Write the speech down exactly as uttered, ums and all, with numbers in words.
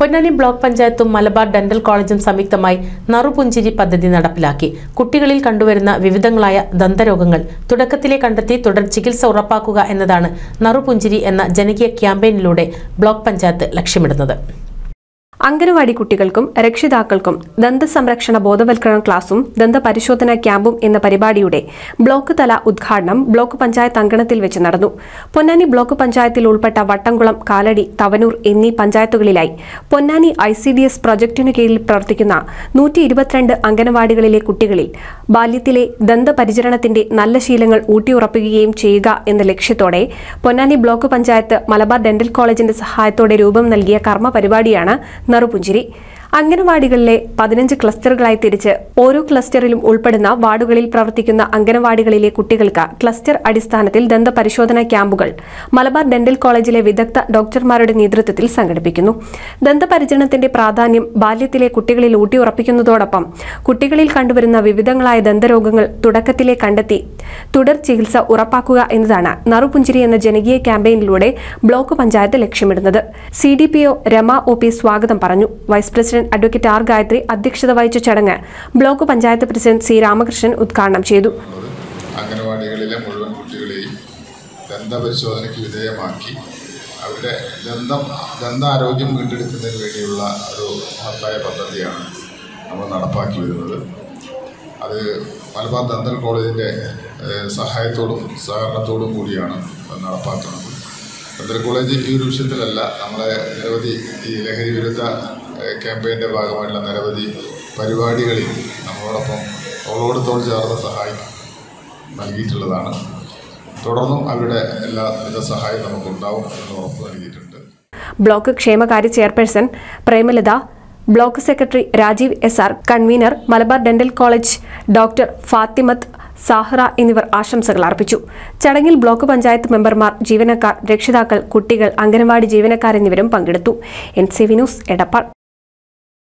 Ponnani block പഞ്ചായത്തും Malabar dental കോളേജും സംയുക്തമായി നറു പുഞ്ചിരി പദ്ധതി നടപ്പിലാക്കി. കുട്ടികളിൽ കണ്ടുവരുന്ന വിവിധങ്ങളായ ദന്തരോഗങ്ങൾ തുടക്കത്തിലെ കണ്ടെത്തി തുടർ ചികിത്സ ഉറപ്പാക്കുക എന്നതാണ് നറു പുഞ്ചിരി എന്ന ജനകീയ ക്യാമ്പയിനിലൂടെ ബ്ലോക്ക് പഞ്ചായത്ത് ലക്ഷ്യമിടുന്നത്. അംഗനവാടി കുട്ടികൾക്കും രക്ഷിതാക്കൾക്കും ദന്ത സംരക്ഷണ ബോധവൽക്കരണ ക്ലാസും ദന്ത പരിശോധനാ ക്യാമ്പും എന്ന പരിപാടിയുടെ ബ്ലോക്ക് തല ഉദ്ഘാടനം ബ്ലോക്ക് പഞ്ചായത്ത് അങ്കണത്തിൽ വെച്ച് നടന്നു. പൊന്നാനി ബ്ലോക്ക് പഞ്ചായത്തിൽ ഉൾപ്പെട്ട വട്ടംകുളം, കാലടി, തവനൂർ എന്നീ പഞ്ചായത്തുകളിലായി Ponnani I C D S പ്രൊജക്ടിനു കീഴിൽ പ്രവർത്തിക്കുന്ന നൂറ്റി ഇരുപത്തിരണ്ട് അംഗനവാടികളിലെ കുട്ടികളിൽ ബാല്യത്തിലെ ദന്തപരിചരണത്തിന്റെ നല്ല ശീലങ്ങൾ ഊട്ടിയുറപ്പിക്കുകയും ചെയ്യുക എന്ന ലക്ഷ്യത്തോടെ പൊന്നാനി ബ്ലോക്ക് പഞ്ചായത്ത് മലബാർ ഡെന്റൽ കോളേജിന്റെ സഹായത്തോടെ രൂപം നൽകിയ കർമ്മ പരിപാടിയാണ് നറു പുഞ്ചിരി. അംഗനവാടികളിലെ പതിനഞ്ച് ക്ലസ്റ്ററുകളായി തിരിച്ച് ഓരോ ക്ലസ്റ്ററിലും ഉൾപ്പെടുന്ന വാർഡുകളിൽ പ്രവർത്തിക്കുന്ന അംഗനവാടികളിലെ കുട്ടികൾക്ക് ക്ലസ്റ്റർ അടിസ്ഥാനത്തിൽ ദന്ത പരിശോധനാ ക്യാമ്പുകൾ മലബാർ ഡെന്റൽ കോളേജിലെ വിദഗ്ധ ഡോക്ടർമാരുടെ നേതൃത്വത്തിൽ സംഘടിപ്പിക്കുന്നു. ദന്തപരിചരണത്തിന്റെ പ്രാധാന്യം ബാല്യത്തിലെ കുട്ടികളിൽ ഊട്ടിയുറപ്പിക്കുന്നതോടൊപ്പം കുട്ടികളിൽ കണ്ടുവരുന്ന വിവിധങ്ങളായ ദന്തരോഗങ്ങൾ തുടക്കത്തിലെ കണ്ടെത്തി തുടർ ചികിത്സ ഉറപ്പാക്കുക എന്നതാണ് നറു പുഞ്ചിരി എന്ന ജനകീയ ക്യാമ്പയിനിലൂടെ ബ്ലോക്ക് പഞ്ചായത്ത് ലക്ഷ്യമിടുന്നത്. C D P O Rama O P സ്വാഗതം പറഞ്ഞു. Vice president advocate R Gayathri അധ്യക്ഷത വഹിച്ച ചടങ്ങ് block panchayat president C Ramakrishnan ഉദ്ഘാടനം ചെയ്തു. അംഗനവാടികളിലെ മുഴുവൻ കുട്ടികളെയും ദന്തപരിശോധനയ്ക്ക് വിധേയമാക്കി അവരുടെ ദന്തം ദന്താരോഗ്യം വീണ്ടെടുക്കുന്നതിന് വേണ്ടിയുള്ള ഒരു മഹത്തായ പദ്ധതിയാണ് നമ്മൾ നടപ്പാക്കി വരുന്നത്. അത് മലബാർ ദന്തൽ കോളേജിൻ്റെ സഹായത്തോടും സഹകരണത്തോടും കൂടിയാണ് നടപ്പാക്കുന്നത്. ദന്തൽ കോളേജ് ഈ ഒരു വിഷയത്തിലല്ല, നമ്മളെ നിരവധി ഈ ലഹരി വിരുദ്ധ ക്യാമ്പയിൻ്റെ ഭാഗമായിട്ടുള്ള നിരവധി പരിപാടികളിൽ നമ്മളോടൊപ്പം തോളോട് തോൾ ചേർന്ന് സഹായം നൽകിയിട്ടുള്ളതാണ്. തുടർന്നും അവരുടെ എല്ലാവിധ സഹായം നമുക്കുണ്ടാവും എന്ന് ഉറപ്പ് നൽകിയിട്ടുണ്ട്. ബ്ലോക്ക് ക്ഷേമകാര്യ chairperson Premalatha, block secretary Rajeev S R, convener Malabar dental college doctor Fathimath സാഹറ എന്നിവർ ആശംസകൾ അർപ്പിച്ചു. ചടങ്ങിൽ ബ്ലോക്ക് പഞ്ചായത്ത് മെമ്പർമാർ, ജീവനക്കാർ, രക്ഷിതാക്കൾ, കുട്ടികൾ, അംഗനവാടി ജീവനക്കാർ എന്നിവരും പങ്കെടുത്തു. N C V news, Edappal.